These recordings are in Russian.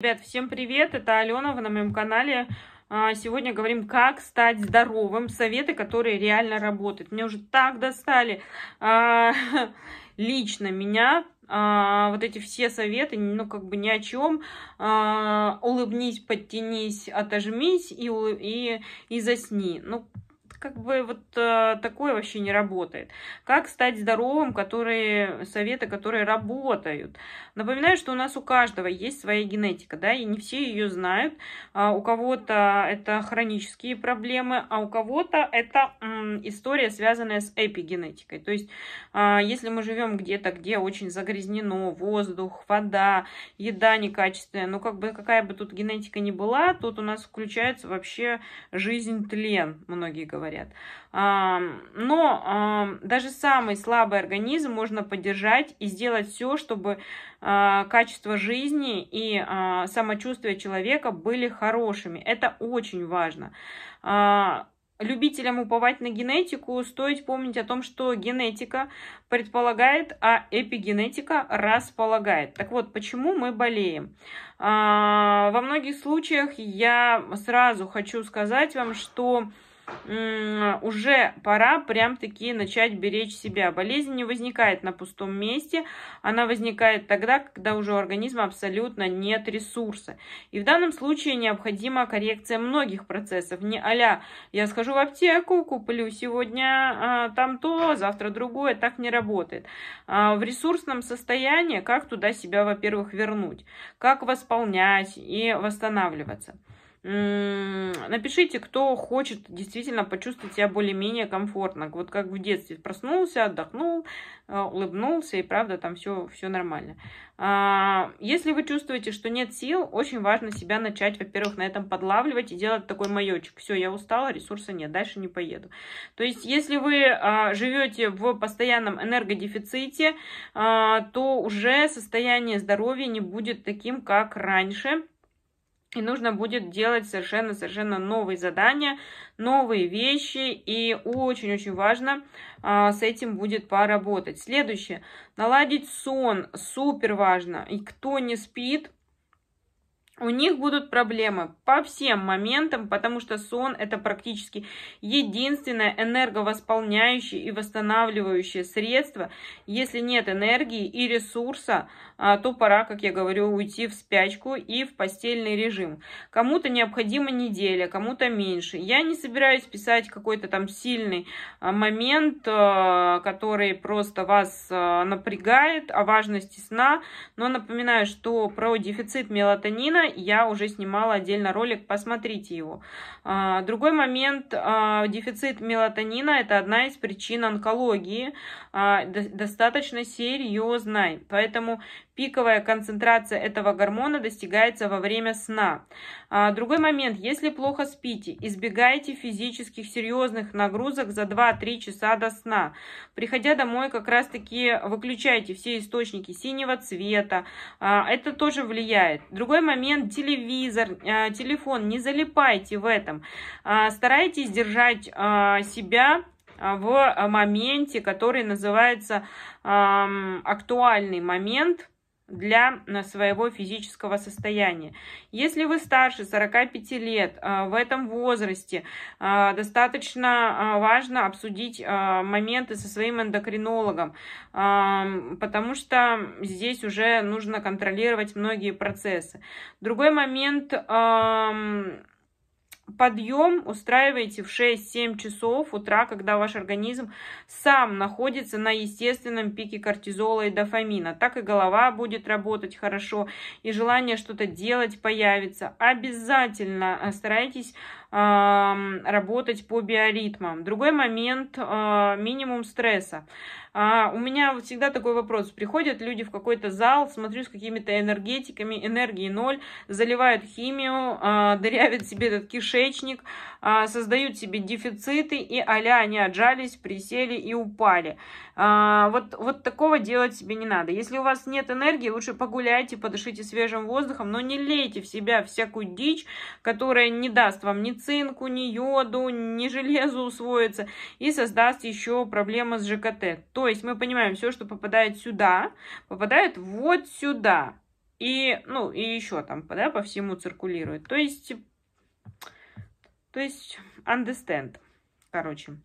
Ребят, всем привет! Это Алена, вы на моем канале. Сегодня говорим, как стать здоровым. Советы, которые реально работают. Меня уже так достали. Лично меня вот эти все советы, ну как бы ни о чем. Улыбнись, подтянись, отожмись и засни. Ну, как бы вот такое вообще не работает. Как стать здоровым, советы, которые работают. Напоминаю, что у нас у каждого есть своя генетика, да, и не все ее знают. У кого-то это хронические проблемы, а у кого-то это история, связанная с эпигенетикой. То есть, если мы живем где-то, где очень загрязнено, воздух, вода, еда некачественная, ну как бы какая бы тут генетика ни была, тут у нас включается вообще жизнь тлен, многие говорят. Но даже самый слабый организм можно поддержать и сделать все, чтобы качество жизни и самочувствие человека были хорошими. Это очень важно. Любителям уповать на генетику стоит помнить о том, что генетика предполагает, а эпигенетика располагает. Так вот, почему мы болеем? Во многих случаях я сразу хочу сказать вам, что уже пора прям-таки начать беречь себя. Болезнь не возникает на пустом месте, она возникает тогда, когда уже у организма абсолютно нет ресурса. И в данном случае необходима коррекция многих процессов. Не а-ля «я схожу в аптеку, куплю сегодня там то, завтра другое», так не работает. В ресурсном состоянии как туда себя, во-первых, вернуть, как восполнять и восстанавливаться. Напишите, кто хочет действительно почувствовать себя более-менее комфортно. Вот как в детстве. Проснулся, отдохнул, улыбнулся, и правда там все нормально. Если вы чувствуете, что нет сил, очень важно себя начать, во-первых, на этом подлавливать и делать такой маёчек. Все, я устала, ресурса нет, дальше не поеду. То есть, если вы живете в постоянном энергодефиците, то уже состояние здоровья не будет таким, как раньше. И нужно будет делать совершенно новые задания, новые вещи, и очень-очень важно с этим будет поработать. Следующее. Наладить сон. Супер важно. И кто не спит, у них будут проблемы по всем моментам, потому что сон – это практически единственное энерговосполняющее и восстанавливающее средство. Если нет энергии и ресурса, то пора, как я говорю, уйти в спячку и в постельный режим. Кому-то необходима неделя, кому-то меньше. Я не собираюсь писать какой-то там сильный момент, который просто вас напрягает, о важности сна, но напоминаю, что про дефицит мелатонина я уже снимала отдельно ролик, посмотрите его. Другой момент, дефицит мелатонина – это одна из причин онкологии, достаточно серьезной, поэтому пиковая концентрация этого гормона достигается во время сна. Другой момент, если плохо спите, избегайте физических серьезных нагрузок за 2-3 часа до сна. Приходя домой, как раз таки выключайте все источники синего цвета, это тоже влияет. Другой момент, телевизор, телефон, не залипайте в этом, старайтесь держать себя в моменте, который называется актуальный момент для своего физического состояния. Если вы старше 45 лет, в этом возрасте достаточно важно обсудить моменты со своим эндокринологом, потому что здесь уже нужно контролировать многие процессы. Другой момент. Подъем устраивайте в 6-7 часов утра, когда ваш организм сам находится на естественном пике кортизола и дофамина. Так и голова будет работать хорошо, и желание что-то делать появится. Обязательно старайтесь работать по биоритмам. Другой момент, минимум стресса. У меня всегда такой вопрос. Приходят люди в какой-то зал, смотрю, с какими-то энергетиками, энергии ноль, заливают химию, дырявят себе этот кишечник, создают себе дефициты, и а-ля они отжались, присели и упали. Вот такого делать себе не надо. Если у вас нет энергии, лучше погуляйте, подышите свежим воздухом, но не лейте в себя всякую дичь, которая не даст вам ни цинку, ни йоду, ни железу усвоится и создаст еще проблемы с ЖКТ. То есть мы понимаем, все, что попадает сюда, попадает вот сюда. И, ну, и еще там, да, по всему циркулирует. То есть, understand, короче.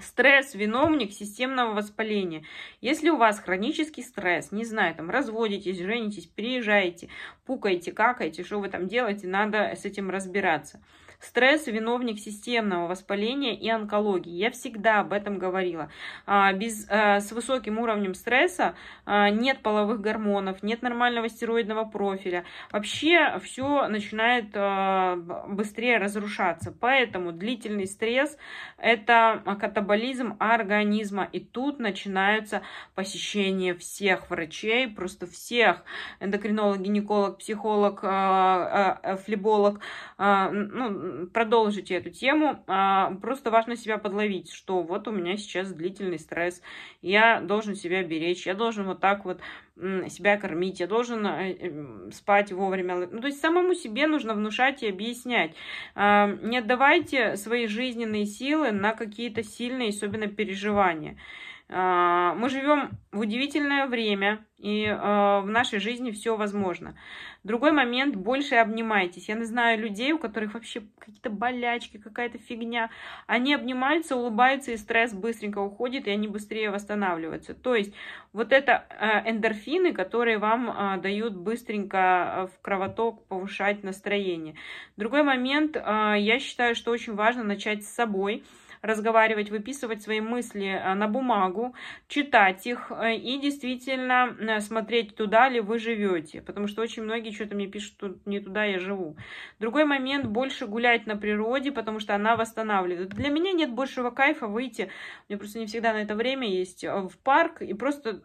Стресс – виновник системного воспаления. Если у вас хронический стресс, не знаю, там разводитесь, женитесь, переезжаете, пукаете, какаете, что вы там делаете, надо с этим разбираться. Стресс – виновник системного воспаления и онкологии. Я всегда об этом говорила. С высоким уровнем стресса нет половых гормонов, нет нормального стероидного профиля. Вообще все начинает быстрее разрушаться. Поэтому длительный стресс – это катаболизм организма. И тут начинаются посещения всех врачей, просто всех. Эндокринолог, гинеколог, психолог, флеболог. Ну, продолжите эту тему, просто важно себя подловить, что вот у меня сейчас длительный стресс, я должен себя беречь, я должен вот так вот себя кормить, я должен спать вовремя. Ну, то есть самому себе нужно внушать и объяснять. Не отдавайте свои жизненные силы на какие-то сильные, особенно переживания. Мы живем в удивительное время, и в нашей жизни все возможно. Другой момент, больше обнимайтесь. Я знаю людей, у которых вообще какие-то болячки, какая-то фигня. Они обнимаются, улыбаются, и стресс быстренько уходит, и они быстрее восстанавливаются. То есть вот это эндорфины, которые вам дают быстренько в кровоток повышать настроение. Другой момент, я считаю, что очень важно начать с собой. Разговаривать, выписывать свои мысли на бумагу, читать их и действительно смотреть, туда ли вы живете. Потому что очень многие что-то мне пишут, что не туда я живу. Другой момент, больше гулять на природе, потому что она восстанавливает. Для меня нет большего кайфа выйти, у меня просто не всегда на это время есть, в парк и просто...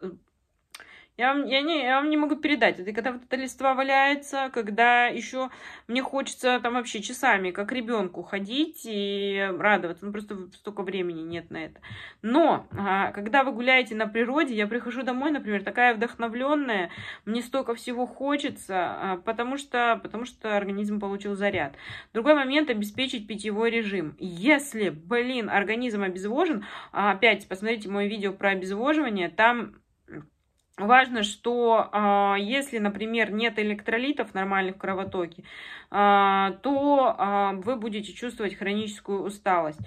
Я вам не могу передать. Это когда вот эта листва валяется, когда еще мне хочется там вообще часами, как ребенку, ходить и радоваться. Ну, просто столько времени нет на это. Но когда вы гуляете на природе, я прихожу домой, например, такая вдохновленная, мне столько всего хочется, потому что организм получил заряд. Другой момент – обеспечить питьевой режим. Если, блин, организм обезвожен, опять посмотрите мое видео про обезвоживание, там... Важно, что если, например, нет электролитов нормальных в кровотоке, то вы будете чувствовать хроническую усталость.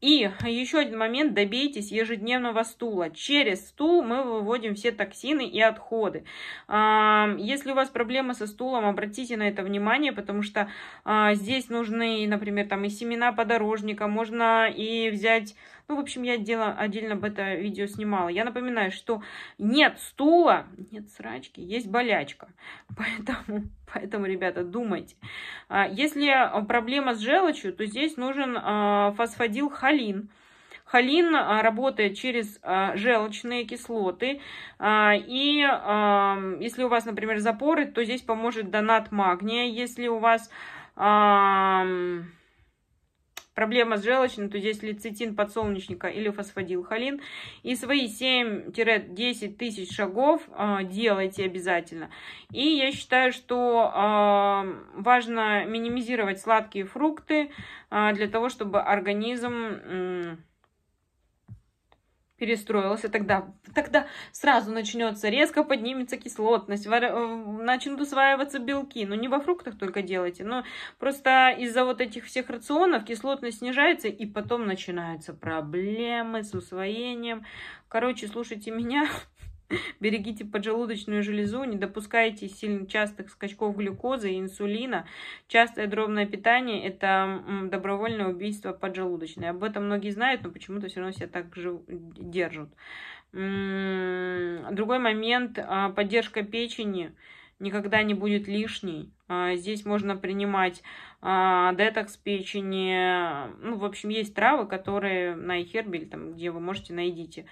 И еще один момент, добейтесь ежедневного стула. Через стул мы выводим все токсины и отходы. Если у вас проблемы со стулом, обратите на это внимание, потому что здесь нужны, например, там и семена подорожника, можно и взять... Ну, в общем, я отдельно об это видео снимала. Я напоминаю, что нет стула, нет срачки, есть болячка. Поэтому, ребята, думайте. Если проблема с желчью, то здесь нужен фосфодилхолин. Холин работает через желчные кислоты. И если у вас, например, запоры, то здесь поможет донат магния. Если у вас... проблема с желчным, то здесь лецитин подсолнечника или фосфодилхолин. И свои 7-10 тысяч шагов делайте обязательно. И я считаю, что важно минимизировать сладкие фрукты для того, чтобы организм... перестроился, тогда сразу начнется, резко поднимется кислотность, начнут усваиваться белки. Ну, не во фруктах только делайте, но просто из-за вот этих всех рационов кислотность снижается, и потом начинаются проблемы с усвоением. Короче, слушайте меня, берегите поджелудочную железу, не допускайте сильно частых скачков глюкозы и инсулина. Частое дробное питание – это добровольное убийство поджелудочной. Об этом многие знают, но почему-то все равно себя так же держат. Другой момент – поддержка печени никогда не будет лишней. Здесь можно принимать детокс печени. Ну, в общем, есть травы, которые на эхербели, там, где вы можете, найдите.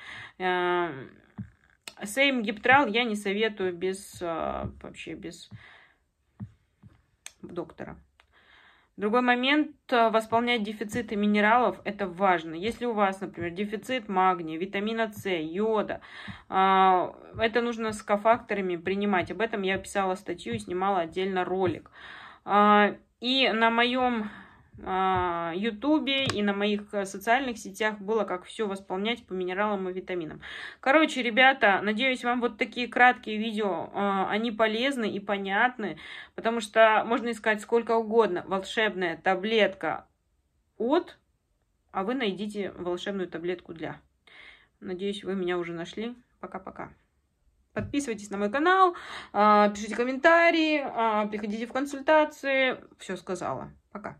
Сейм-гептрал я не советую вообще без доктора. Другой момент, восполнять дефициты минералов, это важно. Если у вас, например, дефицит магния, витамина С, йода, это нужно с кофакторами принимать. Об этом я писала статью и снимала отдельно ролик. И на моем Ютубе и на моих социальных сетях было, как все восполнять по минералам и витаминам. Короче, ребята, надеюсь, вам вот такие краткие видео, они полезны и понятны, потому что можно искать сколько угодно. Волшебная таблетка от, а вы найдите волшебную таблетку для. Надеюсь, вы меня уже нашли. Пока-пока. Подписывайтесь на мой канал, пишите комментарии, приходите в консультации. Все сказала. Пока.